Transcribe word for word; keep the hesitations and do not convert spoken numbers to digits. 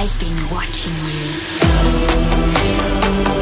I've been watching you.